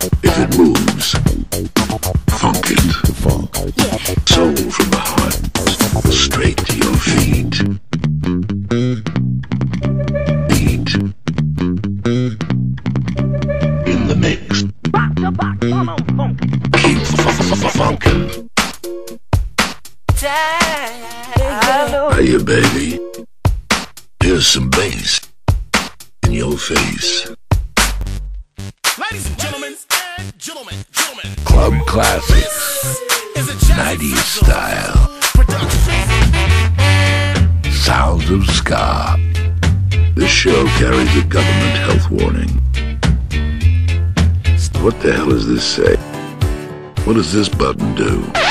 If it moves, funk it. Soul from the heart, straight to your feet. Beat. In the mix. Keep funkin'. Hey, baby. Here's some bass in your face. Ladies and gentlemen, club classics, 90s style, sounds of ska. This show carries a government health warning. What the hell does this say? What does this button do?